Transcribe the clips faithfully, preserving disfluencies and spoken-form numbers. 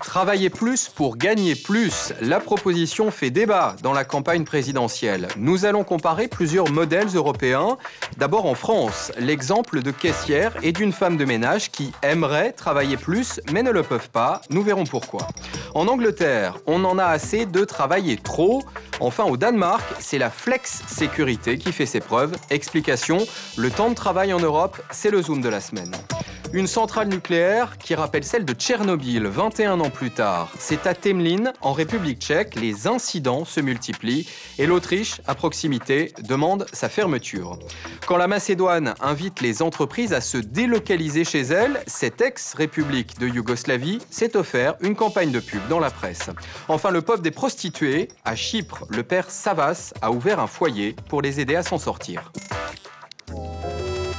Travailler plus pour gagner plus, la proposition fait débat dans la campagne présidentielle. Nous allons comparer plusieurs modèles européens. D'abord en France, l'exemple de caissière et d'une femme de ménage qui aimerait travailler plus mais ne le peuvent pas. Nous verrons pourquoi. En Angleterre, on en a assez de travailler trop. Enfin au Danemark, c'est la flex-sécurité qui fait ses preuves. Explication, le temps de travail en Europe, c'est le zoom de la semaine. Une centrale nucléaire qui rappelle celle de Tchernobyl vingt et un ans plus tard. C'est à Temelín, en République tchèque, les incidents se multiplient et l'Autriche, à proximité, demande sa fermeture. Quand la Macédoine invite les entreprises à se délocaliser chez elle, cette ex-république de Yougoslavie s'est offert une campagne de pub dans la presse. Enfin, le peuple des prostituées, à Chypre, le père Savas a ouvert un foyer pour les aider à s'en sortir.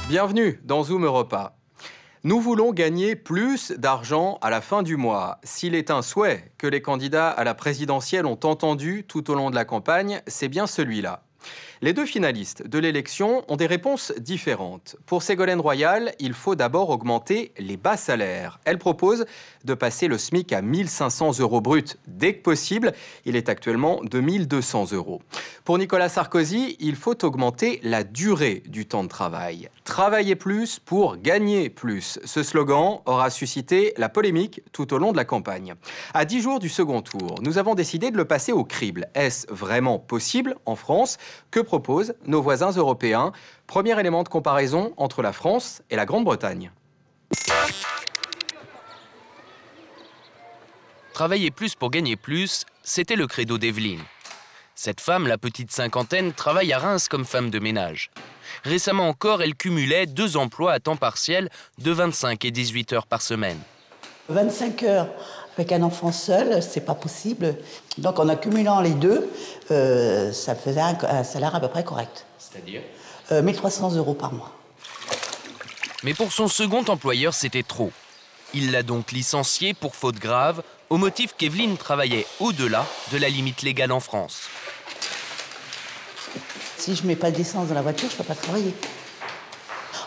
Bienvenue dans Zoom Europa. Nous voulons gagner plus d'argent à la fin du mois. S'il est un souhait que les candidats à la présidentielle ont entendu tout au long de la campagne, c'est bien celui-là. Les deux finalistes de l'élection ont des réponses différentes. Pour Ségolène Royal, il faut d'abord augmenter les bas salaires. Elle propose de passer le SMIC à mille cinq cents euros brut dès que possible. Il est actuellement de mille deux cents euros. Pour Nicolas Sarkozy, il faut augmenter la durée du temps de travail. Travailler plus pour gagner plus. Ce slogan aura suscité la polémique tout au long de la campagne. À dix jours du second tour, nous avons décidé de le passer au crible. Est-ce vraiment possible en France? Que proposent nos voisins européens? Premier élément de comparaison entre la France et la Grande-Bretagne. Travailler plus pour gagner plus, c'était le credo d'Evelyne. Cette femme, la petite cinquantaine, travaille à Reims comme femme de ménage. Récemment encore, elle cumulait deux emplois à temps partiel de vingt-cinq et dix-huit heures par semaine. vingt-cinq heures avec un enfant seul, c'est pas possible. Donc en accumulant les deux, euh, ça faisait un, un salaire à peu près correct. C'est-à-dire euh, mille trois cents euros par mois. Mais pour son second employeur, c'était trop. Il l'a donc licencié pour faute grave, au motif qu'Evelyne travaillait au-delà de la limite légale en France. Si je mets pas d'essence dans la voiture, je peux pas travailler.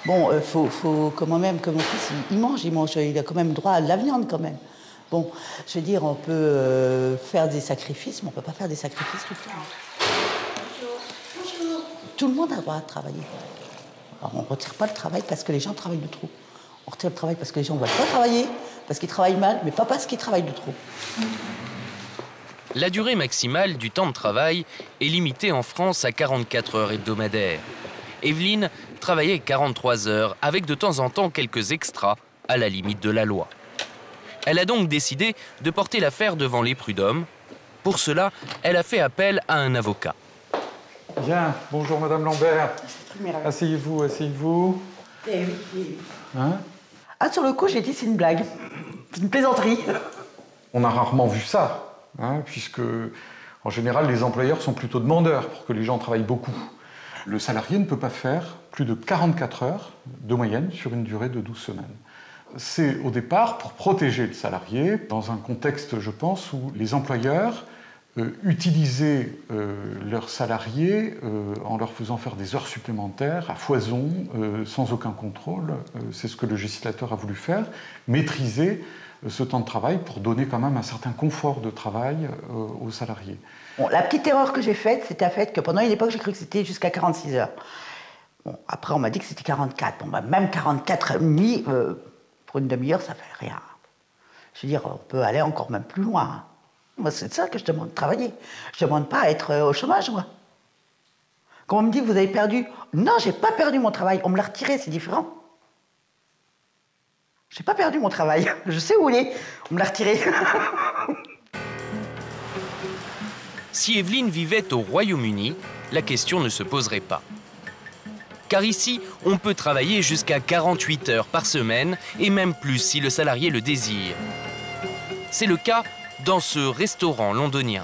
Bon, il euh, faut, faut quand même que mon fils, il mange, il mange, il a quand même droit à de la viande quand même. Bon, je veux dire, on peut euh, faire des sacrifices, mais on ne peut pas faire des sacrifices tout le temps. Bonjour. Bonjour. Tout le monde a le droit de travailler. Alors, on ne retire pas le travail parce que les gens travaillent de trop. On retire le travail parce que les gens ne veulent pas travailler, parce qu'ils travaillent mal, mais pas parce qu'ils travaillent de trop. La durée maximale du temps de travail est limitée en France à quarante-quatre heures hebdomadaires. Evelyne travaillait quarante-trois heures, avec de temps en temps quelques extras à la limite de la loi. Elle a donc décidé de porter l'affaire devant les prud'hommes. Pour cela, elle a fait appel à un avocat. Bien, bonjour Madame Lambert. Asseyez-vous, asseyez-vous. Eh oui, oui. Hein? Ah, sur le coup, j'ai dit c'est une blague, c'est une plaisanterie. On a rarement vu ça, hein, puisque en général, les employeurs sont plutôt demandeurs pour que les gens travaillent beaucoup. Le salarié ne peut pas faire plus de quarante-quatre heures de moyenne sur une durée de douze semaines. C'est au départ pour protéger le salarié, dans un contexte, je pense, où les employeurs euh, utilisaient euh, leurs salariés euh, en leur faisant faire des heures supplémentaires à foison, euh, sans aucun contrôle. Euh, c'est ce que le législateur a voulu faire, maîtriser euh, ce temps de travail pour donner quand même un certain confort de travail euh, aux salariés. Bon, la petite erreur que j'ai faite, c'était à fait que pendant une époque, j'ai cru que c'était jusqu'à quarante-six heures. Bon, après, on m'a dit que c'était quarante-quatre. Bon, bah, même quarante-quatre et demi, euh, pour une demi-heure, ça fait rien. Je veux dire, on peut aller encore même plus loin. Moi, c'est ça que je demande, travailler. Je ne demande pas à être au chômage, moi. Quand on me dit que vous avez perdu... Non, j'ai pas perdu mon travail. On me l'a retiré, c'est différent. J'ai pas perdu mon travail. Je sais où il est. On me l'a retiré. Si Evelyne vivait au Royaume-Uni, la question ne se poserait pas. Car ici, on peut travailler jusqu'à quarante-huit heures par semaine, et même plus si le salarié le désire. C'est le cas dans ce restaurant londonien.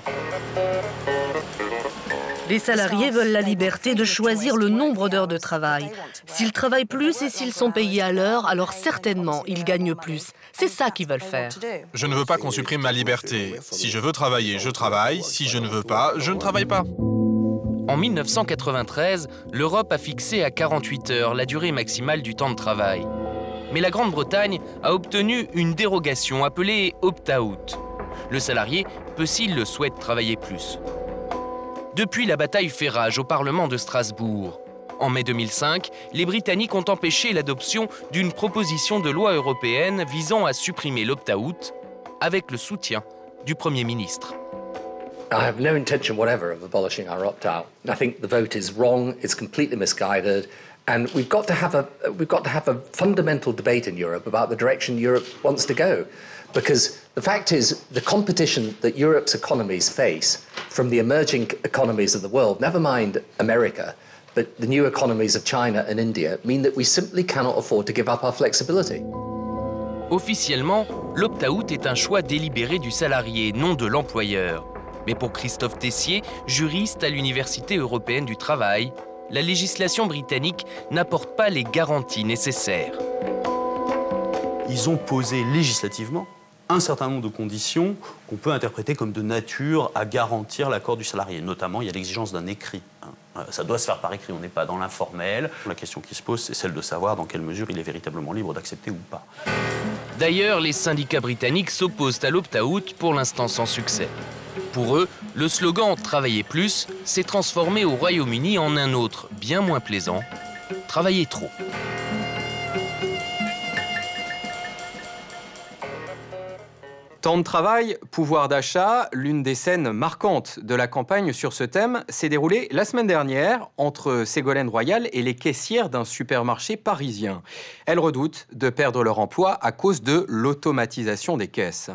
Les salariés veulent la liberté de choisir le nombre d'heures de travail. S'ils travaillent plus et s'ils sont payés à l'heure, alors certainement, ils gagnent plus. C'est ça qu'ils veulent faire. Je ne veux pas qu'on supprime ma liberté. Si je veux travailler, je travaille. Si je ne veux pas, je ne travaille pas. En mille neuf cent quatre-vingt-treize, l'Europe a fixé à quarante-huit heures la durée maximale du temps de travail. Mais la Grande-Bretagne a obtenu une dérogation appelée opt-out. Le salarié peut, s'il le souhaite, travailler plus. Depuis, la bataille fait rage au Parlement de Strasbourg. En mai deux mille cinq, les Britanniques ont empêché l'adoption d'une proposition de loi européenne visant à supprimer l'opt-out avec le soutien du Premier ministre. I have no intention whatever of abolishing our opt-out. I think the vote is wrong, it's completely misguided. And we've got to have a, we've got to have a fundamental debate in Europe about the direction Europe wants to go. Because the fact is, the competition that Europe's economies face from the emerging economies of the world, never mind America, but the new economies of China and India, mean that we simply cannot afford to give up our flexibility. Officiellement, l'opt-out est un choix délibéré du salarié, non de l'employeur. Mais pour Christophe Tessier, juriste à l'Université européenne du travail, la législation britannique n'apporte pas les garanties nécessaires. Ils ont posé législativement un certain nombre de conditions qu'on peut interpréter comme de nature à garantir l'accord du salarié. Notamment, il y a l'exigence d'un écrit. Ça doit se faire par écrit, on n'est pas dans l'informel. La question qui se pose, c'est celle de savoir dans quelle mesure il est véritablement libre d'accepter ou pas. D'ailleurs, les syndicats britanniques s'opposent à l'opt-out, pour l'instant sans succès. Pour eux, le slogan « Travailler plus » s'est transformé au Royaume-Uni en un autre, bien moins plaisant, « Travailler trop ». Temps de travail, pouvoir d'achat, l'une des scènes marquantes de la campagne sur ce thème s'est déroulée la semaine dernière entre Ségolène Royal et les caissières d'un supermarché parisien. Elles redoutent de perdre leur emploi à cause de l'automatisation des caisses.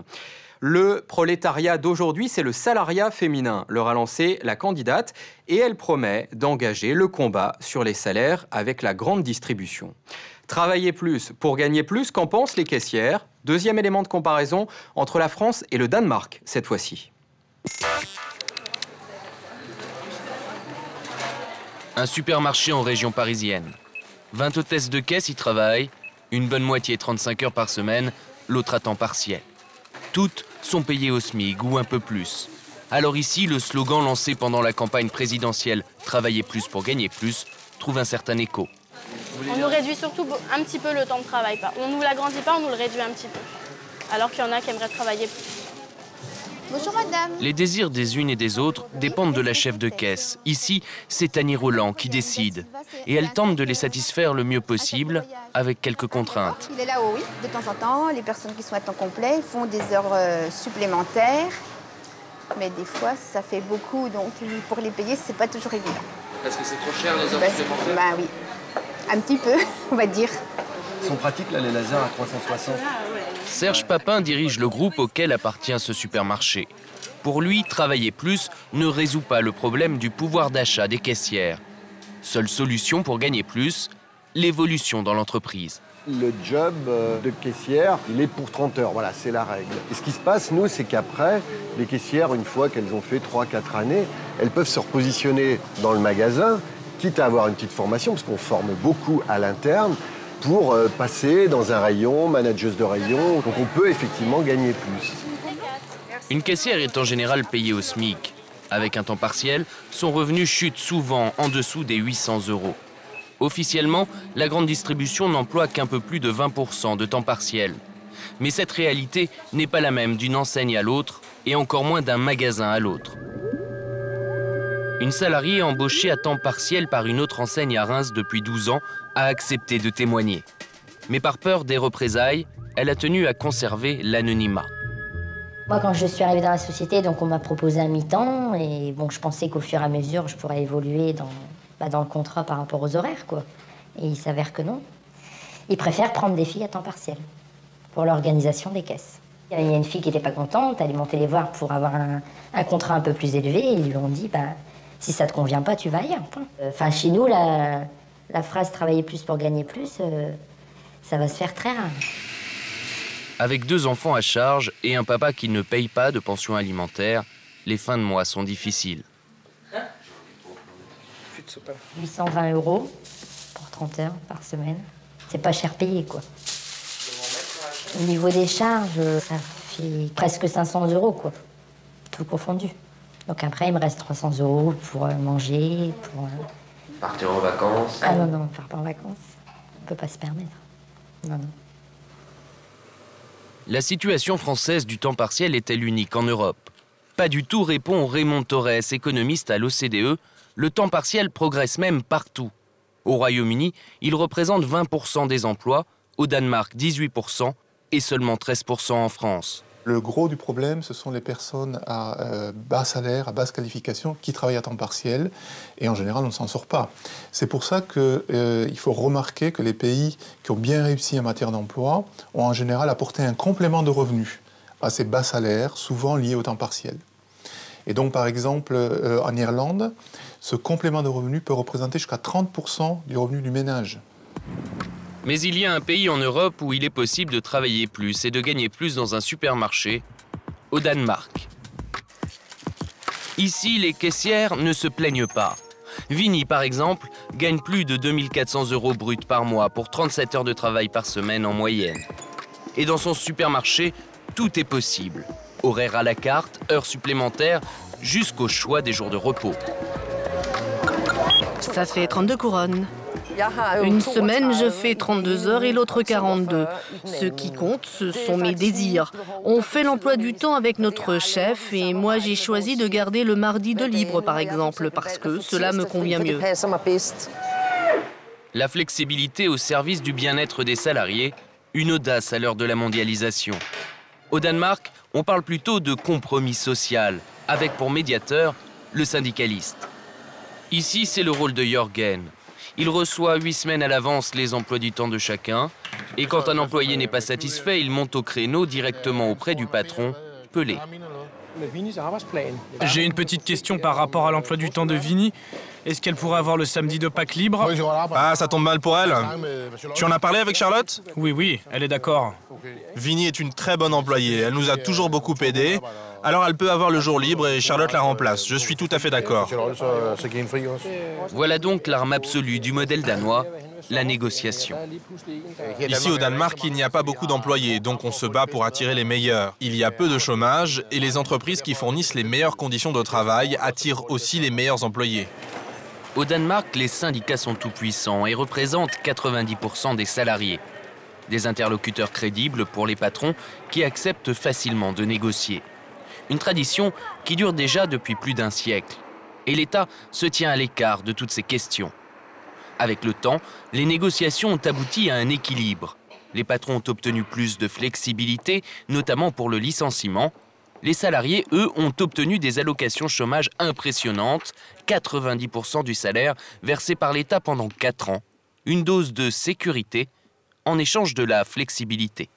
Le prolétariat d'aujourd'hui, c'est le salariat féminin, leur a lancé la candidate et elle promet d'engager le combat sur les salaires avec la grande distribution. Travailler plus pour gagner plus, qu'en pensent les caissières? Deuxième élément de comparaison entre la France et le Danemark, cette fois-ci. Un supermarché en région parisienne. vingt hôtesses de caisse y travaillent, une bonne moitié trente-cinq heures par semaine, l'autre à temps partiel. Toutes sont payées au SMIC ou un peu plus. Alors ici, le slogan lancé pendant la campagne présidentielle « Travailler plus pour gagner plus » trouve un certain écho. On nous réduit surtout un petit peu le temps de travail. On ne nous l'agrandit pas, on nous le réduit un petit peu. Alors qu'il y en a qui aimeraient travailler plus. Bonjour madame. Les désirs des unes et des autres dépendent de la chef de caisse. Ici, c'est Annie Roland qui décide. Et elle tente de les satisfaire le mieux possible, avec quelques contraintes. Il est là-haut, oui. De temps en temps, les personnes qui sont à temps complet font des heures supplémentaires. Mais des fois, ça fait beaucoup. Donc, pour les payer, c'est pas toujours évident. Parce que c'est trop cher, les heures bah, supplémentaires? Bah oui. Un petit peu, on va dire. Ils sont pratiques, là, les lasers à trois cent soixante. Serge Papin dirige le groupe auquel appartient ce supermarché. Pour lui, travailler plus ne résout pas le problème du pouvoir d'achat des caissières. Seule solution pour gagner plus, l'évolution dans l'entreprise. Le job de caissière, il est pour trente heures, voilà, c'est la règle. Et ce qui se passe, nous, c'est qu'après, les caissières, une fois qu'elles ont fait trois quatre années, elles peuvent se repositionner dans le magasin, quitte à avoir une petite formation, parce qu'on forme beaucoup à l'interne, pour passer dans un rayon, manageuse de rayon. Donc on peut effectivement gagner plus. Une caissière est en général payée au SMIC. Avec un temps partiel, son revenu chute souvent en dessous des huit cents euros. Officiellement, la grande distribution n'emploie qu'un peu plus de vingt pour cent de temps partiel. Mais cette réalité n'est pas la même d'une enseigne à l'autre et encore moins d'un magasin à l'autre. Une salariée embauchée à temps partiel par une autre enseigne à Reims depuis douze ans a accepté de témoigner. Mais par peur des représailles, elle a tenu à conserver l'anonymat. Moi, quand je suis arrivée dans la société, donc on m'a proposé un mi-temps. Et bon, je pensais qu'au fur et à mesure, je pourrais évoluer dans, bah, dans le contrat par rapport aux horaires, quoi. Et il s'avère que non. Ils préfèrent prendre des filles à temps partiel pour l'organisation des caisses. Il y a une fille qui n'était pas contente, elle est montée les voir pour avoir un, un contrat un peu plus élevé. Et ils lui ont dit... Bah, si ça te convient pas, tu vas ailleurs. Enfin, chez nous, la, la phrase « travailler plus pour gagner plus euh, », ça va se faire très rare. Avec deux enfants à charge et un papa qui ne paye pas de pension alimentaire, les fins de mois sont difficiles. de ce pain. huit cent vingt euros pour trente heures par semaine. C'est pas cher payé, quoi. Au niveau des charges, ça fait presque cinq cents euros, quoi. Tout confondu. Donc après, il me reste trois cents euros pour manger, pour... Partir en vacances. Ah non, non, on ne part pas en vacances. On ne peut pas se permettre. Non, non. La situation française du temps partiel est-elle unique en Europe? Pas du tout, répond Raymond Torres, économiste à l'O C D E. Le temps partiel progresse même partout. Au Royaume-Uni, il représente vingt pour cent des emplois, au Danemark dix-huit pour cent et seulement treize pour cent en France. Le gros du problème, ce sont les personnes à euh, bas salaire, à basse qualification, qui travaillent à temps partiel. Et en général, on ne s'en sort pas. C'est pour ça qu'il euh, faut remarquer que les pays qui ont bien réussi en matière d'emploi ont en général apporté un complément de revenus à ces bas salaires, souvent liés au temps partiel. Et donc, par exemple, euh, en Irlande, ce complément de revenus peut représenter jusqu'à trente pour cent du revenu du ménage. Mais il y a un pays en Europe où il est possible de travailler plus et de gagner plus dans un supermarché, au Danemark. Ici, les caissières ne se plaignent pas. Vini, par exemple, gagne plus de deux mille quatre cents euros bruts par mois pour trente-sept heures de travail par semaine en moyenne. Et dans son supermarché, tout est possible. Horaires à la carte, heures supplémentaires, jusqu'au choix des jours de repos. Ça fait trente-deux couronnes. Une semaine, je fais trente-deux heures et l'autre quarante-deux. Ce qui compte, ce sont mes désirs. On fait l'emploi du temps avec notre chef et moi, j'ai choisi de garder le mardi de libre, par exemple, parce que cela me convient mieux. La flexibilité au service du bien-être des salariés, une audace à l'heure de la mondialisation. Au Danemark, on parle plutôt de compromis social, avec pour médiateur le syndicaliste. Ici, c'est le rôle de Jørgen. Il reçoit huit semaines à l'avance les emplois du temps de chacun. Et quand un employé n'est pas satisfait, il monte au créneau directement auprès du patron, Pelé. J'ai une petite question par rapport à l'emploi du temps de Vini. Est-ce qu'elle pourrait avoir le samedi de Pâques libre? Ah, ça tombe mal pour elle. Tu en as parlé avec Charlotte? Oui, oui, elle est d'accord. Vini est une très bonne employée. Elle nous a toujours beaucoup aidés. Alors elle peut avoir le jour libre et Charlotte la remplace. Je suis tout à fait d'accord. Voilà donc l'arme absolue du modèle danois, la négociation. Ici au Danemark, il n'y a pas beaucoup d'employés, donc on se bat pour attirer les meilleurs. Il y a peu de chômage et les entreprises qui fournissent les meilleures conditions de travail attirent aussi les meilleurs employés. Au Danemark, les syndicats sont tout-puissants et représentent quatre-vingt-dix pour cent des salariés. Des interlocuteurs crédibles pour les patrons qui acceptent facilement de négocier. Une tradition qui dure déjà depuis plus d'un siècle. Et l'État se tient à l'écart de toutes ces questions. Avec le temps, les négociations ont abouti à un équilibre. Les patrons ont obtenu plus de flexibilité, notamment pour le licenciement. Les salariés, eux, ont obtenu des allocations chômage impressionnantes, quatre-vingt-dix pour cent du salaire versé par l'État pendant quatre ans. Une dose de sécurité en échange de la flexibilité.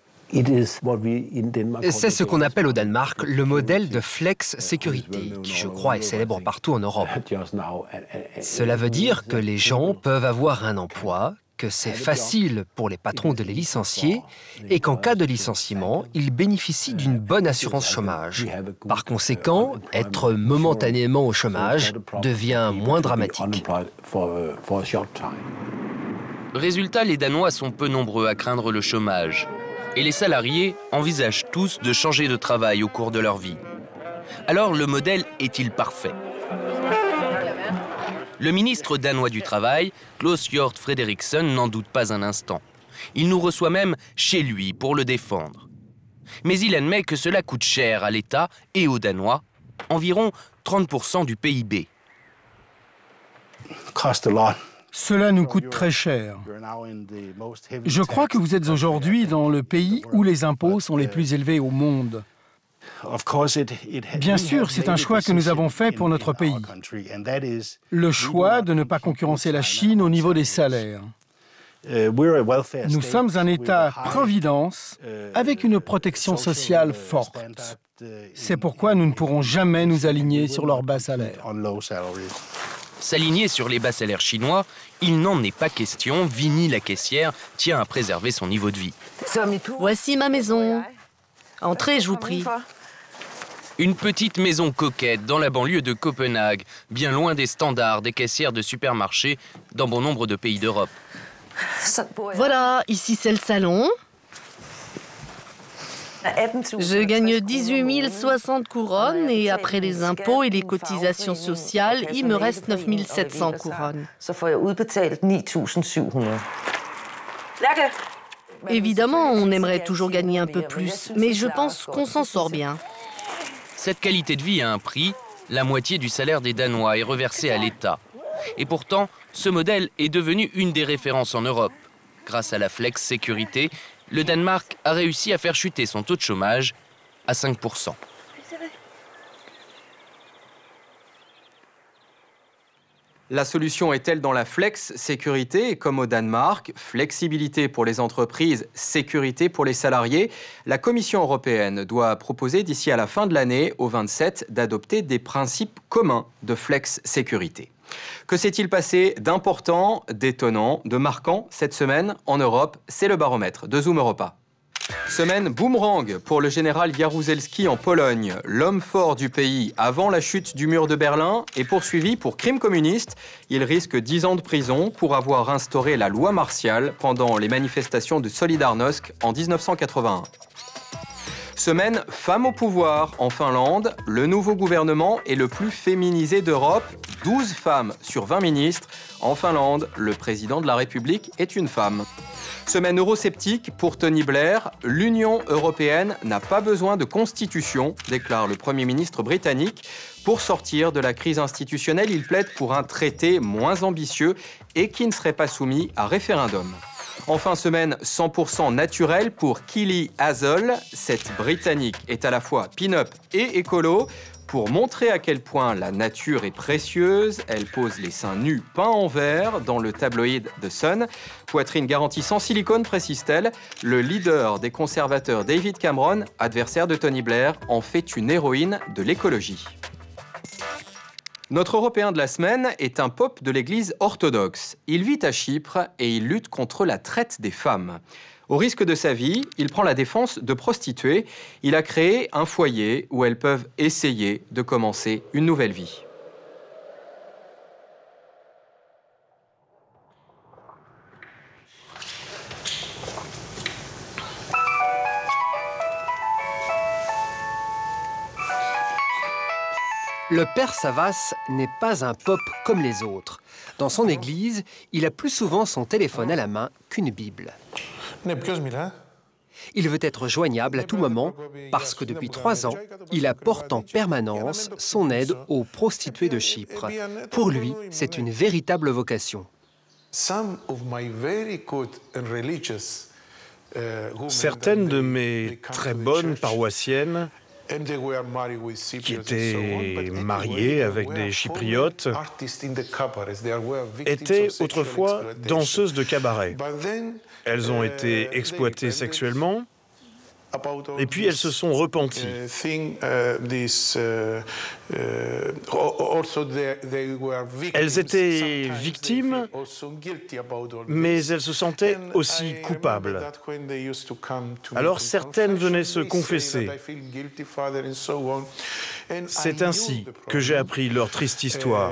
C'est ce qu'on appelle au Danemark le modèle de flex-sécurité, qui je crois est célèbre partout en Europe. Cela veut dire que les gens peuvent avoir un emploi, que c'est facile pour les patrons de les licencier et qu'en cas de licenciement, ils bénéficient d'une bonne assurance chômage. Par conséquent, être momentanément au chômage devient moins dramatique. Résultat, les Danois sont peu nombreux à craindre le chômage. Et les salariés envisagent tous de changer de travail au cours de leur vie. Alors le modèle est-il parfait? Le ministre danois du Travail, Klaus Jørg Frederiksen, n'en doute pas un instant. Il nous reçoit même chez lui pour le défendre. Mais il admet que cela coûte cher à l'État et aux Danois, environ trente pour cent du P I B. Cela nous coûte très cher. Je crois que vous êtes aujourd'hui dans le pays où les impôts sont les plus élevés au monde. Bien sûr, c'est un choix que nous avons fait pour notre pays. Le choix de ne pas concurrencer la Chine au niveau des salaires. Nous sommes un État-providence avec une protection sociale forte. C'est pourquoi nous ne pourrons jamais nous aligner sur leurs bas salaires. S'aligner sur les bas salaires chinois, il n'en est pas question. Vini, la caissière, tient à préserver son niveau de vie. Voici ma maison. Entrez, je vous prie. Une petite maison coquette dans la banlieue de Copenhague, bien loin des standards des caissières de supermarchés dans bon nombre de pays d'Europe. Voilà, ici c'est le salon. Je gagne dix-huit mille soixante couronnes et après les impôts et les cotisations sociales, il me reste neuf mille sept cents couronnes. Évidemment, on aimerait toujours gagner un peu plus, mais je pense qu'on s'en sort bien. Cette qualité de vie a un prix, la moitié du salaire des Danois est reversée à l'État. Et pourtant, ce modèle est devenu une des références en Europe. Grâce à la flex sécurité, le Danemark a réussi à faire chuter son taux de chômage à cinq pour cent. La solution est-elle dans la flex-sécurité? Comme au Danemark, flexibilité pour les entreprises, sécurité pour les salariés, la Commission européenne doit proposer d'ici à la fin de l'année, au vingt-sept, d'adopter des principes communs de flex-sécurité. Que s'est-il passé d'important, d'étonnant, de marquant cette semaine en Europe? C'est le baromètre de Zoom Europa. Semaine boomerang pour le général Jaruzelski en Pologne. L'homme fort du pays avant la chute du mur de Berlin est poursuivi pour crime communiste. Il risque dix ans de prison pour avoir instauré la loi martiale pendant les manifestations de Solidarnosc en mille neuf cent quatre-vingt-un. Semaine femme au pouvoir en Finlande. Le nouveau gouvernement est le plus féminisé d'Europe. douze femmes sur vingt ministres. En Finlande, le président de la République est une femme. Semaine eurosceptique pour Tony Blair. L'Union européenne n'a pas besoin de constitution, déclare le Premier ministre britannique. Pour sortir de la crise institutionnelle, il plaide pour un traité moins ambitieux et qui ne serait pas soumis à référendum. Enfin, semaine cent pour cent naturelle pour Keely Hazel. Cette Britannique est à la fois pin-up et écolo. Pour montrer à quel point la nature est précieuse, elle pose les seins nus peints en vert dans le tabloïd The Sun. Poitrine garantie sans silicone, précise-t-elle. Le leader des conservateurs David Cameron, adversaire de Tony Blair, en fait une héroïne de l'écologie. Notre Européen de la semaine est un pope de l'Église orthodoxe. Il vit à Chypre et il lutte contre la traite des femmes. Au risque de sa vie, il prend la défense de prostituées. Il a créé un foyer où elles peuvent essayer de commencer une nouvelle vie. Le Père Savas n'est pas un pope comme les autres. Dans son église, il a plus souvent son téléphone à la main qu'une Bible. Il veut être joignable à tout moment parce que depuis trois ans, il apporte en permanence son aide aux prostituées de Chypre. Pour lui, c'est une véritable vocation. Certaines de mes très bonnes paroissiennes qui étaient mariés avec des Chypriotes, étaient autrefois danseuses de cabaret. Elles ont été exploitées sexuellement, et puis elles se sont repenties. Elles étaient victimes, mais elles se sentaient aussi coupables. Alors certaines venaient se confesser. C'est ainsi que j'ai appris leur triste histoire.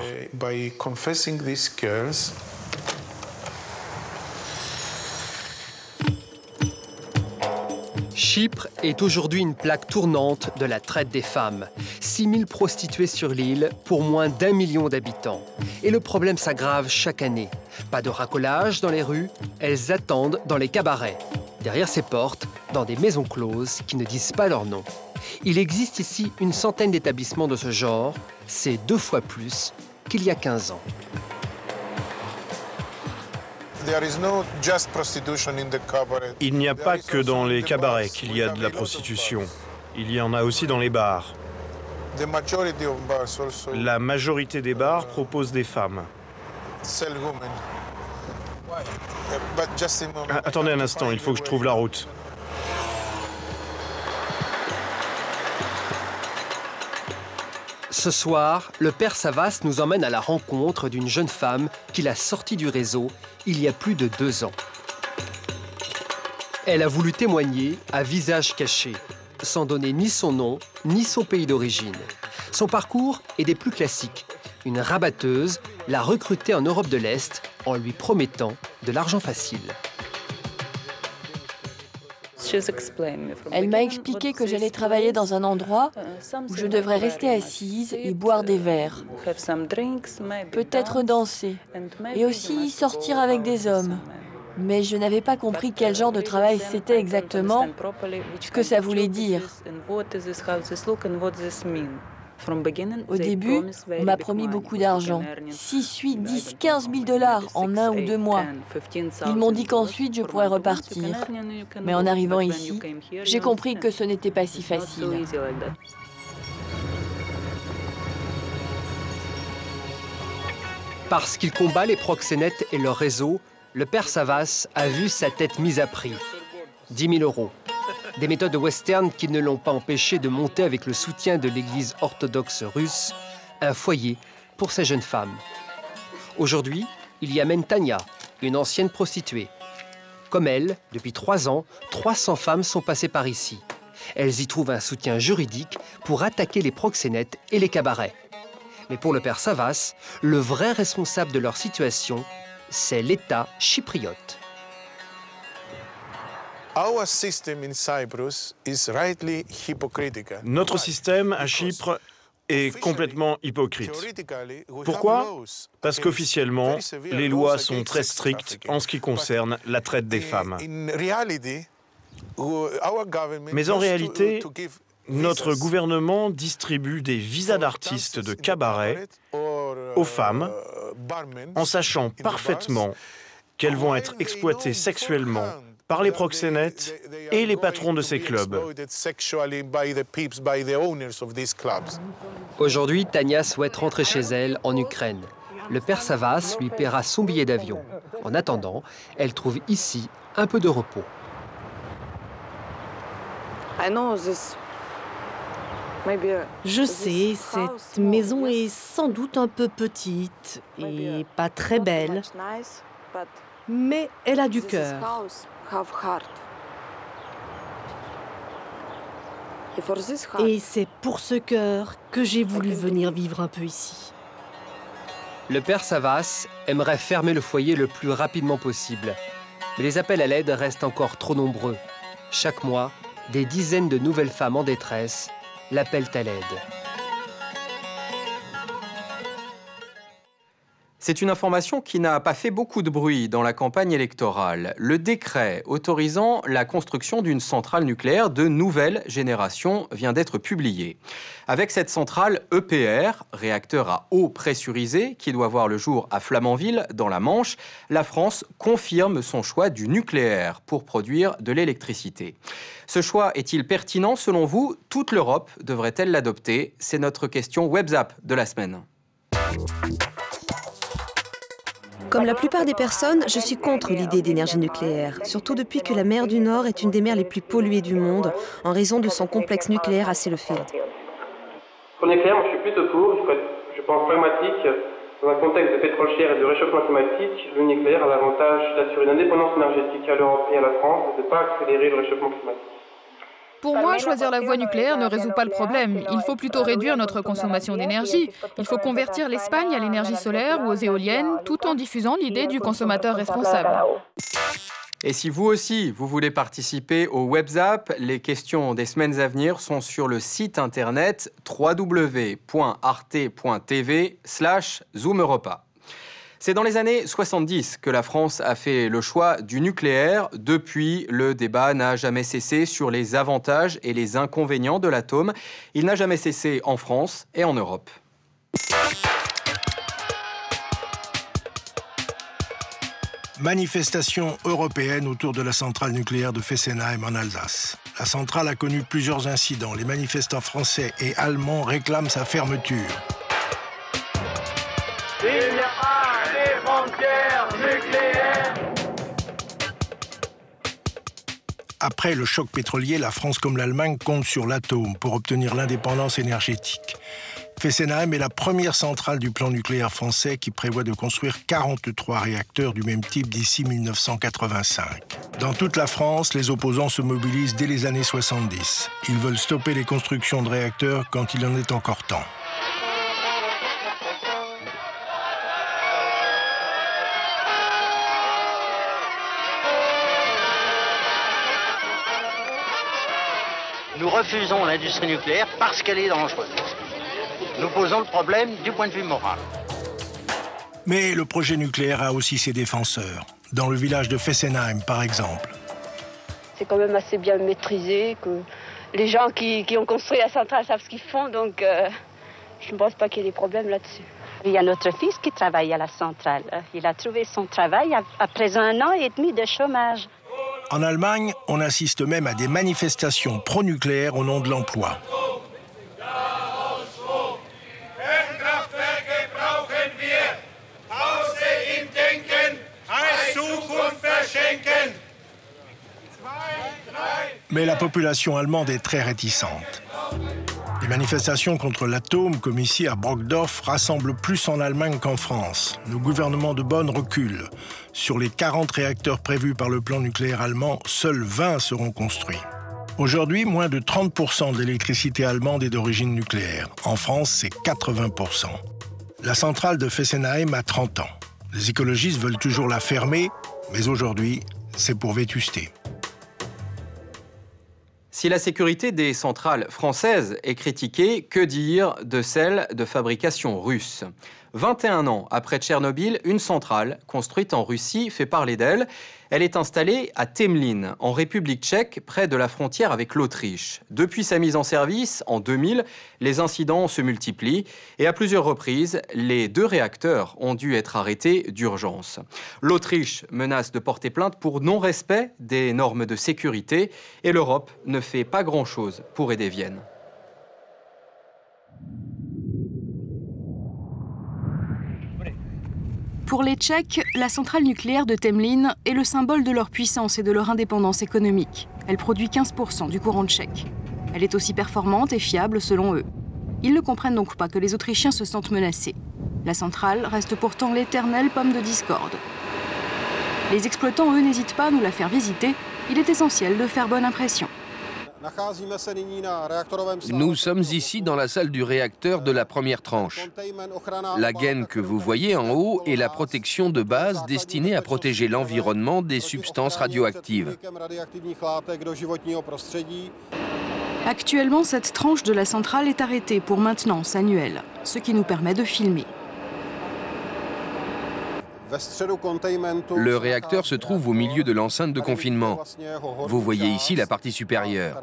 Chypre est aujourd'hui une plaque tournante de la traite des femmes. six mille prostituées sur l'île pour moins d'un million d'habitants. Et le problème s'aggrave chaque année. Pas de racolage dans les rues, elles attendent dans les cabarets. Derrière ces portes, dans des maisons closes qui ne disent pas leur nom. Il existe ici une centaine d'établissements de ce genre. C'est deux fois plus qu'il y a quinze ans. Il n'y a pas que dans les cabarets qu'il y a de la prostitution. Il y en a aussi dans les bars. La majorité des bars proposent des femmes. Ah, attendez un instant, il faut que je trouve la route. Ce soir, le Père Savas nous emmène à la rencontre d'une jeune femme qu'il a sortie du réseau il y a plus de deux ans. Elle a voulu témoigner à visage caché. sans donner ni son nom, ni son pays d'origine. Son parcours est des plus classiques. Une rabatteuse l'a recrutée en Europe de l'Est en lui promettant de l'argent facile. Elle m'a expliqué que j'allais travailler dans un endroit où je devrais rester assise et boire des verres, peut-être danser, et aussi sortir avec des hommes. Mais je n'avais pas compris quel genre de travail c'était exactement, ce que ça voulait dire. Au début, on m'a promis beaucoup d'argent, six, huit, dix, quinze mille dollars en un ou deux mois. Ils m'ont dit qu'ensuite je pourrais repartir. Mais en arrivant ici, j'ai compris que ce n'était pas si facile. Parce qu'il combat les proxénètes et leur réseau, le père Savas a vu sa tête mise à prix. dix mille euros. Des méthodes western qui ne l'ont pas empêché de monter avec le soutien de l'église orthodoxe russe un foyer pour ces jeunes femmes. Aujourd'hui, il y amène Tania, une ancienne prostituée. Comme elle, depuis trois ans, trois cents femmes sont passées par ici. Elles y trouvent un soutien juridique pour attaquer les proxénètes et les cabarets. Mais pour le père Savas, le vrai responsable de leur situation, c'est l'État chypriote. Notre système à Chypre est complètement hypocrite. Pourquoi? Parce qu'officiellement, les lois sont très strictes en ce qui concerne la traite des femmes. Mais en réalité, notre gouvernement distribue des visas d'artistes de cabaret aux femmes en sachant parfaitement qu'elles vont être exploitées sexuellement par les proxénètes et les patrons de ces clubs. Aujourd'hui, Tania souhaite rentrer chez elle en Ukraine. Le père Savas lui paiera son billet d'avion. En attendant, elle trouve ici un peu de repos. Je sais, cette maison est sans doute un peu petite et pas très belle, mais elle a du cœur. Et c'est pour ce cœur que j'ai voulu venir vivre un peu ici. Le père Savas aimerait fermer le foyer le plus rapidement possible. Mais les appels à l'aide restent encore trop nombreux. Chaque mois, des dizaines de nouvelles femmes en détresse l'appellent à l'aide. C'est une information qui n'a pas fait beaucoup de bruit dans la campagne électorale. Le décret autorisant la construction d'une centrale nucléaire de nouvelle génération vient d'être publié. Avec cette centrale E P R, réacteur à eau pressurisée, qui doit voir le jour à Flamanville, dans la Manche, la France confirme son choix du nucléaire pour produire de l'électricité. Ce choix est-il pertinent selon vous? Toute l'Europe devrait-elle l'adopter? C'est notre question WebZap de la semaine. Comme la plupart des personnes, je suis contre l'idée d'énergie nucléaire, surtout depuis que la mer du Nord est une des mers les plus polluées du monde, en raison de son complexe nucléaire à Sellafield. Pour nucléaire, je suis plutôt pour, je pense pragmatique. Dans un contexte de pétrole cher et de réchauffement climatique, le nucléaire a l'avantage d'assurer une indépendance énergétique à l'Europe et à la France et de ne pas accélérer le réchauffement climatique. Pour moi, choisir la voie nucléaire ne résout pas le problème. Il faut plutôt réduire notre consommation d'énergie. Il faut convertir l'Espagne à l'énergie solaire ou aux éoliennes, tout en diffusant l'idée du consommateur responsable. Et si vous aussi, vous voulez participer au WebZap, les questions des semaines à venir sont sur le site internet w w w point arte point t v slash zoom europa. C'est dans les années soixante-dix que la France a fait le choix du nucléaire. Depuis, le débat n'a jamais cessé sur les avantages et les inconvénients de l'atome. Il n'a jamais cessé en France et en Europe. Manifestation européenne autour de la centrale nucléaire de Fessenheim en Alsace. La centrale a connu plusieurs incidents. Les manifestants français et allemands réclament sa fermeture. Il n'y a pas les frontières nucléaires. Après le choc pétrolier, la France comme l'Allemagne compte sur l'atome pour obtenir l'indépendance énergétique. Fessenheim est la première centrale du plan nucléaire français qui prévoit de construire quarante-trois réacteurs du même type d'ici mille neuf cent quatre-vingt-cinq. Dans toute la France, les opposants se mobilisent dès les années soixante-dix. Ils veulent stopper les constructions de réacteurs quand il en est encore temps. Nous refusons l'industrie nucléaire parce qu'elle est dangereuse. Nous posons le problème du point de vue moral. Mais le projet nucléaire a aussi ses défenseurs, dans le village de Fessenheim, par exemple. C'est quand même assez bien maîtrisé, que les gens qui, qui ont construit la centrale savent ce qu'ils font, donc euh, je ne pense pas qu'il y ait des problèmes là-dessus. Il y a notre fils qui travaille à la centrale. Il a trouvé son travail après un an et demi de chômage. En Allemagne, on assiste même à des manifestations pro-nucléaires au nom de l'emploi. Mais la population allemande est très réticente. Les manifestations contre l'atome, comme ici à Brockdorf, rassemblent plus en Allemagne qu'en France. Le gouvernement de Bonn recule. Sur les quarante réacteurs prévus par le plan nucléaire allemand, seuls vingt seront construits. Aujourd'hui, moins de trente pour cent de l'électricité allemande est d'origine nucléaire. En France, c'est quatre-vingts pour cent. La centrale de Fessenheim a trente ans. Les écologistes veulent toujours la fermer, mais aujourd'hui, c'est pour vétusté. Si la sécurité des centrales françaises est critiquée, que dire de celle de fabrication russe ? vingt et un ans après Tchernobyl, une centrale construite en Russie fait parler d'elle. Elle est installée à Temelín, en République tchèque, près de la frontière avec l'Autriche. Depuis sa mise en service, en deux mille, les incidents se multiplient et à plusieurs reprises, les deux réacteurs ont dû être arrêtés d'urgence. L'Autriche menace de porter plainte pour non-respect des normes de sécurité et l'Europe ne fait pas grand-chose pour aider Vienne. Pour les Tchèques, la centrale nucléaire de Temelín est le symbole de leur puissance et de leur indépendance économique. Elle produit quinze pour cent du courant tchèque. Elle est aussi performante et fiable selon eux. Ils ne comprennent donc pas que les Autrichiens se sentent menacés. La centrale reste pourtant l'éternelle pomme de discorde. Les exploitants, eux, n'hésitent pas à nous la faire visiter. Il est essentiel de faire bonne impression. Nous sommes ici dans la salle du réacteur de la première tranche. La gaine que vous voyez en haut est la protection de base destinée à protéger l'environnement des substances radioactives. Actuellement, cette tranche de la centrale est arrêtée pour maintenance annuelle, ce qui nous permet de filmer. Le réacteur se trouve au milieu de l'enceinte de confinement. Vous voyez ici la partie supérieure.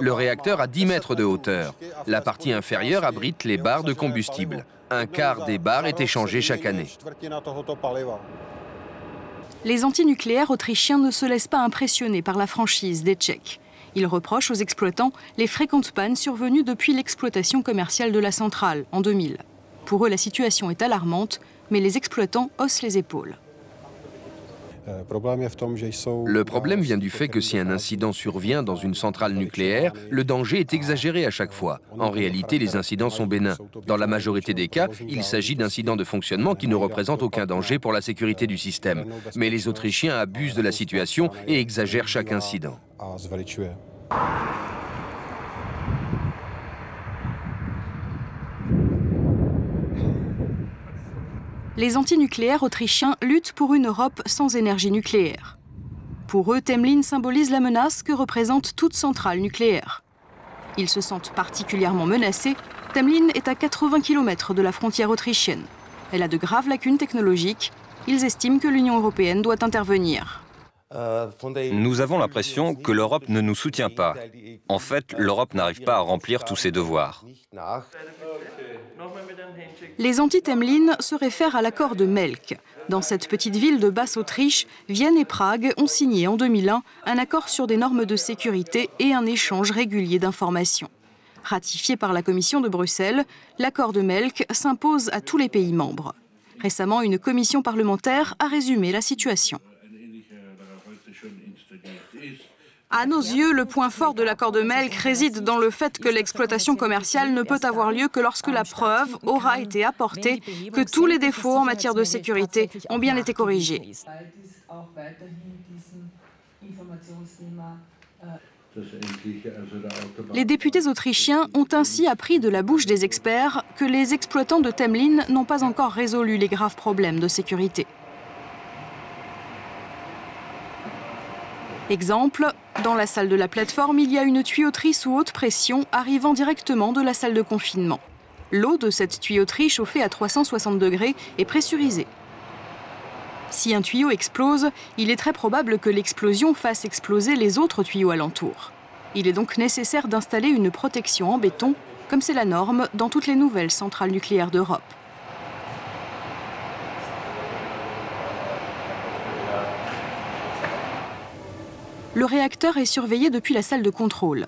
Le réacteur a dix mètres de hauteur. La partie inférieure abrite les barres de combustible. Un quart des barres est échangé chaque année. Les antinucléaires autrichiens ne se laissent pas impressionner par la franchise des Tchèques. Ils reprochent aux exploitants les fréquentes pannes survenues depuis l'exploitation commerciale de la centrale en deux mille. Pour eux, la situation est alarmante. Mais les exploitants haussent les épaules. Le problème vient du fait que si un incident survient dans une centrale nucléaire, le danger est exagéré à chaque fois. En réalité, les incidents sont bénins. Dans la majorité des cas, il s'agit d'incidents de fonctionnement qui ne représentent aucun danger pour la sécurité du système. Mais les Autrichiens abusent de la situation et exagèrent chaque incident. Les antinucléaires autrichiens luttent pour une Europe sans énergie nucléaire. Pour eux, Temelín symbolise la menace que représente toute centrale nucléaire. Ils se sentent particulièrement menacés. Temelín est à quatre-vingts kilomètres de la frontière autrichienne. Elle a de graves lacunes technologiques. Ils estiment que l'Union européenne doit intervenir. Nous avons l'impression que l'Europe ne nous soutient pas. En fait, l'Europe n'arrive pas à remplir tous ses devoirs. Les anti-Temelín se réfèrent à l'accord de Melk. Dans cette petite ville de Basse-Autriche, Vienne et Prague ont signé en deux mille un un accord sur des normes de sécurité et un échange régulier d'informations. Ratifié par la Commission de Bruxelles, l'accord de Melk s'impose à tous les pays membres. Récemment, une commission parlementaire a résumé la situation. À nos yeux, le point fort de l'accord de Melk réside dans le fait que l'exploitation commerciale ne peut avoir lieu que lorsque la preuve aura été apportée que tous les défauts en matière de sécurité ont bien été corrigés. Les députés autrichiens ont ainsi appris de la bouche des experts que les exploitants de Temelín n'ont pas encore résolu les graves problèmes de sécurité. Exemple, dans la salle de la plateforme, il y a une tuyauterie sous haute pression arrivant directement de la salle de confinement. L'eau de cette tuyauterie chauffée à trois cent soixante degrés est pressurisée. Si un tuyau explose, il est très probable que l'explosion fasse exploser les autres tuyaux alentour. Il est donc nécessaire d'installer une protection en béton, comme c'est la norme dans toutes les nouvelles centrales nucléaires d'Europe. Le réacteur est surveillé depuis la salle de contrôle.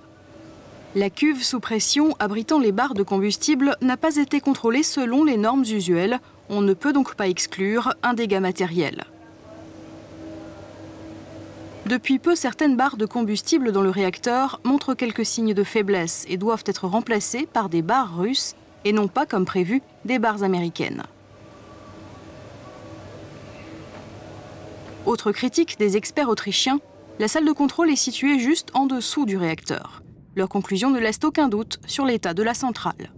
La cuve sous pression abritant les barres de combustible n'a pas été contrôlée selon les normes usuelles. On ne peut donc pas exclure un dégât matériel. Depuis peu, certaines barres de combustible dans le réacteur montrent quelques signes de faiblesse et doivent être remplacées par des barres russes et non pas, comme prévu, des barres américaines. Autre critique des experts autrichiens, la salle de contrôle est située juste en dessous du réacteur. Leur conclusion ne laisse aucun doute sur l'état de la centrale.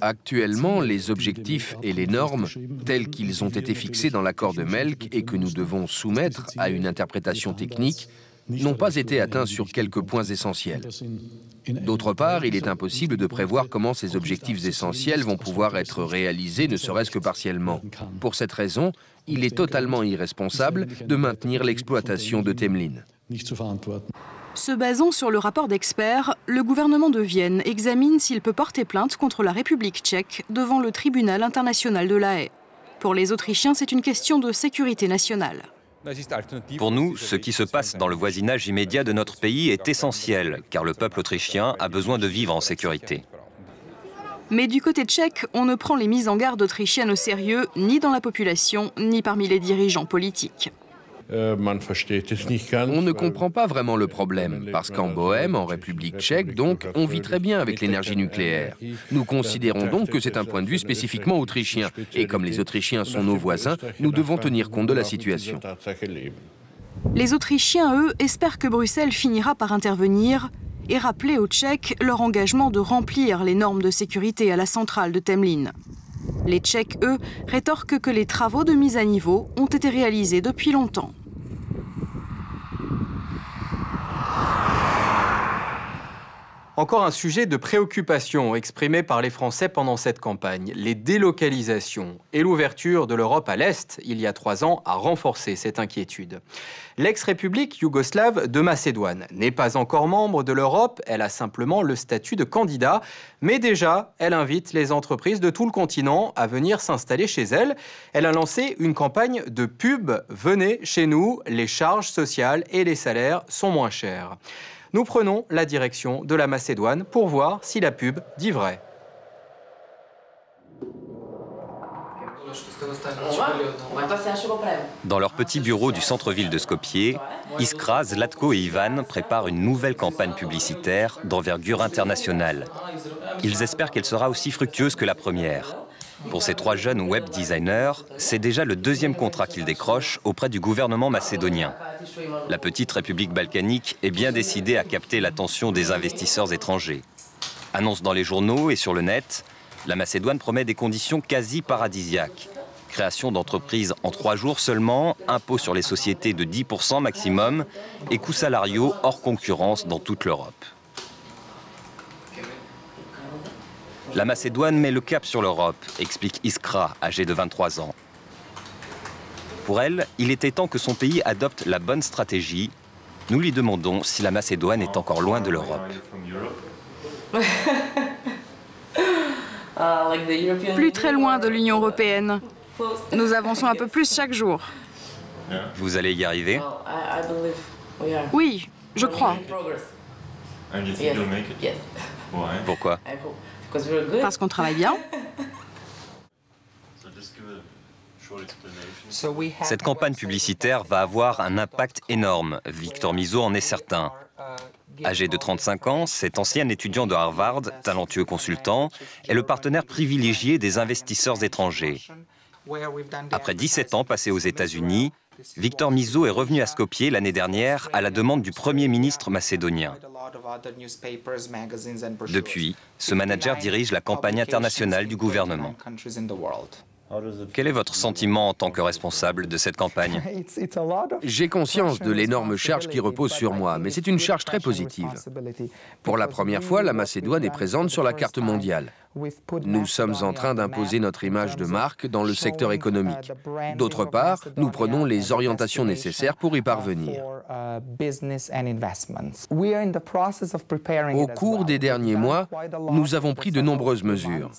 Actuellement, les objectifs et les normes, tels qu'ils ont été fixés dans l'accord de Melk et que nous devons soumettre à une interprétation technique, n'ont pas été atteints sur quelques points essentiels. D'autre part, il est impossible de prévoir comment ces objectifs essentiels vont pouvoir être réalisés, ne serait-ce que partiellement. Pour cette raison, il est totalement irresponsable de maintenir l'exploitation de Temelín. Se basant sur le rapport d'experts, le gouvernement de Vienne examine s'il peut porter plainte contre la République tchèque devant le tribunal international de La Haye. Pour les Autrichiens, c'est une question de sécurité nationale. Pour nous, ce qui se passe dans le voisinage immédiat de notre pays est essentiel, car le peuple autrichien a besoin de vivre en sécurité. Mais du côté tchèque, on ne prend les mises en garde autrichiennes au sérieux, ni dans la population, ni parmi les dirigeants politiques. On ne comprend pas vraiment le problème, parce qu'en Bohème, en République tchèque, donc, on vit très bien avec l'énergie nucléaire. Nous considérons donc que c'est un point de vue spécifiquement autrichien, et comme les Autrichiens sont nos voisins, nous devons tenir compte de la situation. Les Autrichiens, eux, espèrent que Bruxelles finira par intervenir et rappeler aux Tchèques leur engagement de remplir les normes de sécurité à la centrale de Temelín. Les Tchèques, eux, rétorquent que les travaux de mise à niveau ont été réalisés depuis longtemps. Encore un sujet de préoccupation exprimé par les Français pendant cette campagne, les délocalisations. Et l'ouverture de l'Europe à l'Est, il y a trois ans, a renforcé cette inquiétude. L'ex-république yougoslave de Macédoine n'est pas encore membre de l'Europe, elle a simplement le statut de candidat, mais déjà, elle invite les entreprises de tout le continent à venir s'installer chez elle. Elle a lancé une campagne de pub « Venez chez nous, les charges sociales et les salaires sont moins chers ». Nous prenons la direction de la Macédoine pour voir si la pub dit vrai. Dans leur petit bureau du centre-ville de Skopje, Iskra, Zlatko et Ivan préparent une nouvelle campagne publicitaire d'envergure internationale. Ils espèrent qu'elle sera aussi fructueuse que la première. Pour ces trois jeunes web designers, c'est déjà le deuxième contrat qu'ils décrochent auprès du gouvernement macédonien. La petite République balkanique est bien décidée à capter l'attention des investisseurs étrangers. Annonce dans les journaux et sur le net, la Macédoine promet des conditions quasi paradisiaques. Création d'entreprises en trois jours seulement, impôt sur les sociétés de dix pour cent maximum et coûts salariaux hors concurrence dans toute l'Europe. La Macédoine met le cap sur l'Europe, explique Iskra, âgée de vingt-trois ans. Pour elle, il était temps que son pays adopte la bonne stratégie. Nous lui demandons si la Macédoine est encore loin de l'Europe. Plus très loin de l'Union européenne. Nous avançons un peu plus chaque jour. Vous allez y arriver? Oui, je crois. Pourquoi? Parce qu'on travaille bien. Cette campagne publicitaire va avoir un impact énorme. Viktor Mizo en est certain. Âgé de trente-cinq ans, cet ancien étudiant de Harvard, talentueux consultant, est le partenaire privilégié des investisseurs étrangers. Après dix-sept ans passés aux États-Unis, Viktor Mizo est revenu à Skopje l'année dernière à la demande du Premier ministre macédonien. Depuis, ce manager dirige la campagne internationale du gouvernement. Quel est votre sentiment en tant que responsable de cette campagne? J'ai conscience de l'énorme charge qui repose sur moi, mais c'est une charge très positive. Pour la première fois, la Macédoine est présente sur la carte mondiale. Nous sommes en train d'imposer notre image de marque dans le secteur économique. D'autre part, nous prenons les orientations nécessaires pour y parvenir. Au cours des derniers mois, nous avons pris de nombreuses mesures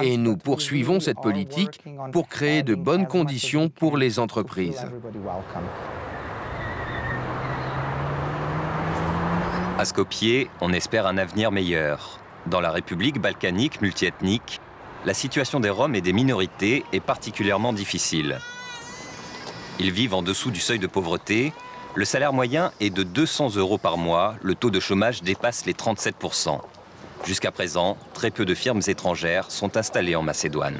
et nous poursuivons cette politique pour créer de bonnes conditions pour les entreprises. À Skopje, on espère un avenir meilleur. Dans la République balkanique multiethnique, la situation des Roms et des minorités est particulièrement difficile. Ils vivent en dessous du seuil de pauvreté, le salaire moyen est de deux cents euros par mois, le taux de chômage dépasse les trente-sept pour cent. Jusqu'à présent, très peu de firmes étrangères sont installées en Macédoine.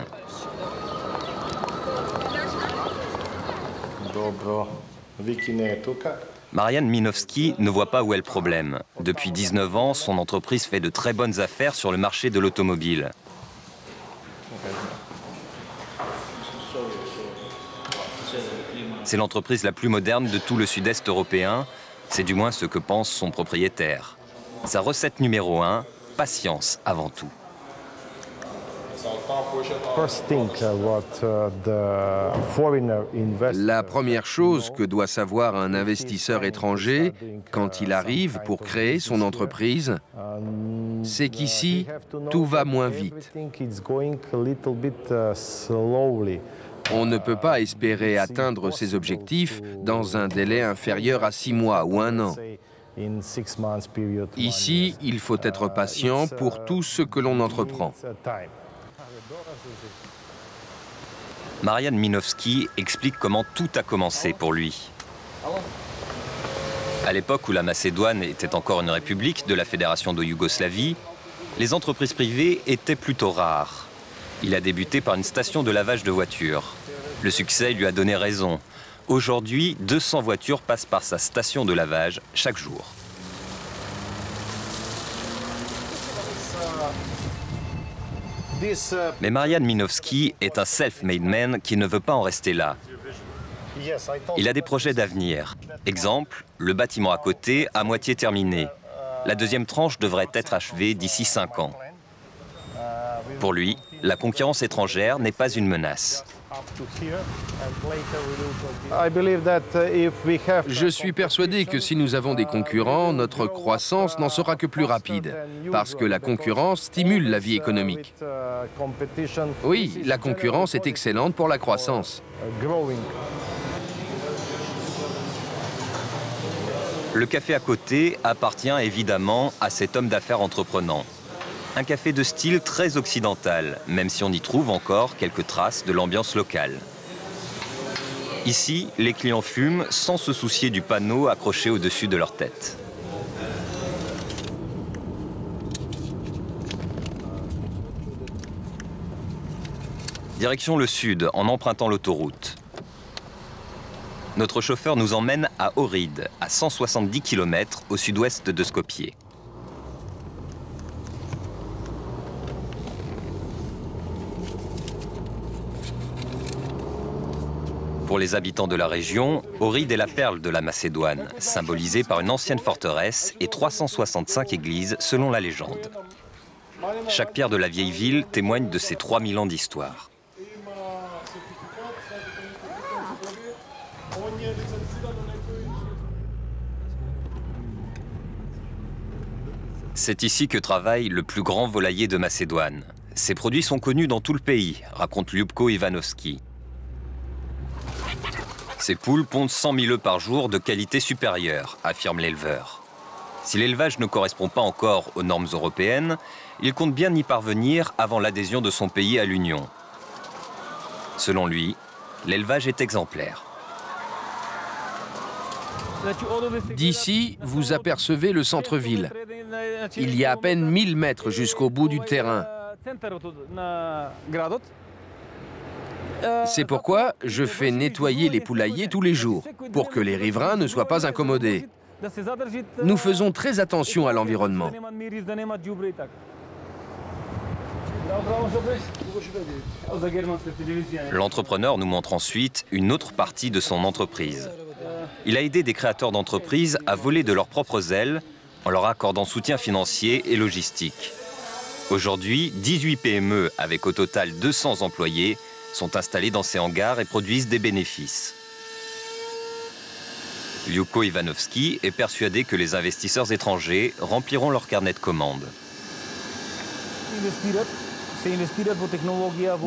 Marjan Minovski ne voit pas où est le problème. Depuis dix-neuf ans, son entreprise fait de très bonnes affaires sur le marché de l'automobile. C'est l'entreprise la plus moderne de tout le sud-est européen. C'est du moins ce que pense son propriétaire. Sa recette numéro un, patience avant tout. La première chose que doit savoir un investisseur étranger quand il arrive pour créer son entreprise, c'est qu'ici, tout va moins vite. On ne peut pas espérer atteindre ses objectifs dans un délai inférieur à six mois ou un an. Ici, il faut être patient pour tout ce que l'on entreprend. Marjan Minovski explique comment tout a commencé pour lui. À l'époque où la Macédoine était encore une république de la Fédération de Yougoslavie, les entreprises privées étaient plutôt rares. Il a débuté par une station de lavage de voitures. Le succès lui a donné raison. Aujourd'hui, deux cents voitures passent par sa station de lavage chaque jour. Mais Marjan Minovski est un self-made man qui ne veut pas en rester là. Il a des projets d'avenir. Exemple, le bâtiment à côté, à moitié terminé. La deuxième tranche devrait être achevée d'ici cinq ans. Pour lui, la concurrence étrangère n'est pas une menace. Je suis persuadé que si nous avons des concurrents, notre croissance n'en sera que plus rapide, parce que la concurrence stimule la vie économique. Oui, la concurrence est excellente pour la croissance. Le café à côté appartient évidemment à cet homme d'affaires entreprenant. Un café de style très occidental, même si on y trouve encore quelques traces de l'ambiance locale. Ici, les clients fument sans se soucier du panneau accroché au-dessus de leur tête. Direction le sud, en empruntant l'autoroute. Notre chauffeur nous emmène à Ohrid, à cent soixante-dix kilomètres au sud-ouest de Skopje. Pour les habitants de la région, Ohrid est la perle de la Macédoine, symbolisée par une ancienne forteresse et trois cent soixante-cinq églises selon la légende. Chaque pierre de la vieille ville témoigne de ses trois mille ans d'histoire. C'est ici que travaille le plus grand volailler de Macédoine. Ses produits sont connus dans tout le pays, raconte Ljupčo Ivanovski. Ces poules pondent cent mille œufs par jour de qualité supérieure, affirme l'éleveur. Si l'élevage ne correspond pas encore aux normes européennes, il compte bien y parvenir avant l'adhésion de son pays à l'Union. Selon lui, l'élevage est exemplaire. D'ici, vous apercevez le centre-ville. Il y a à peine mille mètres jusqu'au bout du terrain. C'est pourquoi je fais nettoyer les poulaillers tous les jours, pour que les riverains ne soient pas incommodés. Nous faisons très attention à l'environnement. L'entrepreneur nous montre ensuite une autre partie de son entreprise. Il a aidé des créateurs d'entreprises à voler de leurs propres ailes en leur accordant soutien financier et logistique. Aujourd'hui, dix-huit P M E avec au total deux cents employés sont installés dans ces hangars et produisent des bénéfices. Ljupčo Ivanovski est persuadé que les investisseurs étrangers rempliront leur carnet de commandes.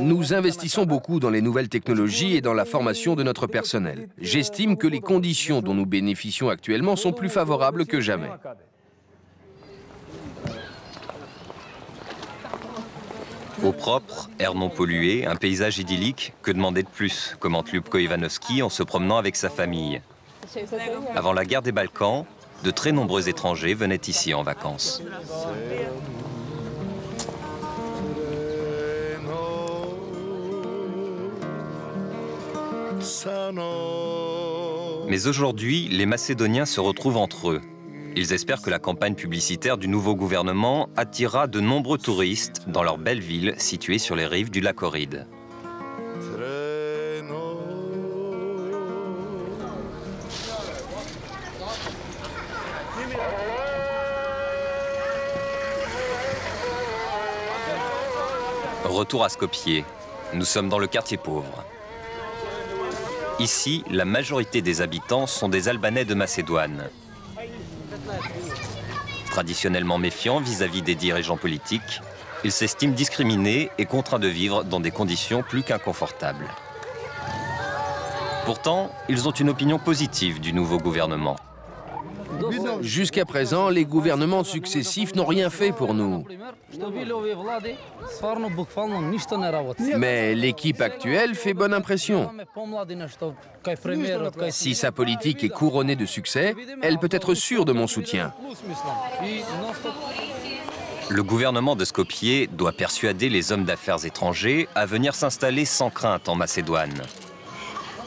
Nous investissons beaucoup dans les nouvelles technologies et dans la formation de notre personnel. J'estime que les conditions dont nous bénéficions actuellement sont plus favorables que jamais. Au propre, air non pollué, un paysage idyllique, que demander de plus, commente Ljupčo Ivanovski en se promenant avec sa famille. Avant la guerre des Balkans, de très nombreux étrangers venaient ici en vacances. Mais aujourd'hui, les Macédoniens se retrouvent entre eux. Ils espèrent que la campagne publicitaire du nouveau gouvernement attirera de nombreux touristes dans leur belle ville située sur les rives du lac Ohrid. Retour à Skopje. Nous sommes dans le quartier pauvre. Ici, la majorité des habitants sont des Albanais de Macédoine. Traditionnellement méfiants vis-à-vis des dirigeants politiques, ils s'estiment discriminés et contraints de vivre dans des conditions plus qu'inconfortables. Pourtant, ils ont une opinion positive du nouveau gouvernement. Jusqu'à présent, les gouvernements successifs n'ont rien fait pour nous. Mais l'équipe actuelle fait bonne impression. Si sa politique est couronnée de succès, elle peut être sûre de mon soutien. Le gouvernement de Skopje doit persuader les hommes d'affaires étrangers à venir s'installer sans crainte en Macédoine.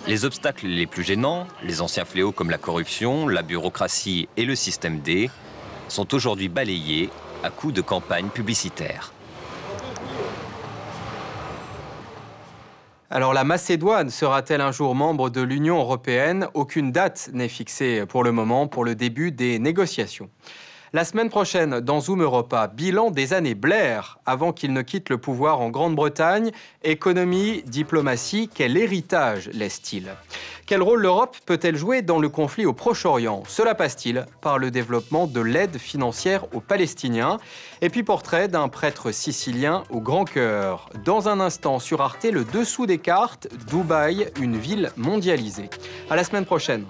Les obstacles les plus gênants, les anciens fléaux comme la corruption, la bureaucratie et le système D, sont aujourd'hui balayés à coups de campagne publicitaire. Alors la Macédoine sera-t-elle un jour membre de l'Union européenne? Aucune date n'est fixée pour le moment pour le début des négociations. La semaine prochaine, dans Zoom Europa, bilan des années Blair avant qu'il ne quitte le pouvoir en Grande-Bretagne. Économie, diplomatie, quel héritage laisse-t-il? Quel rôle l'Europe peut-elle jouer dans le conflit au Proche-Orient? Cela passe-t-il par le développement de l'aide financière aux Palestiniens? Et puis portrait d'un prêtre sicilien au grand cœur. Dans un instant, sur Arte, le dessous des cartes, Dubaï, une ville mondialisée. À la semaine prochaine.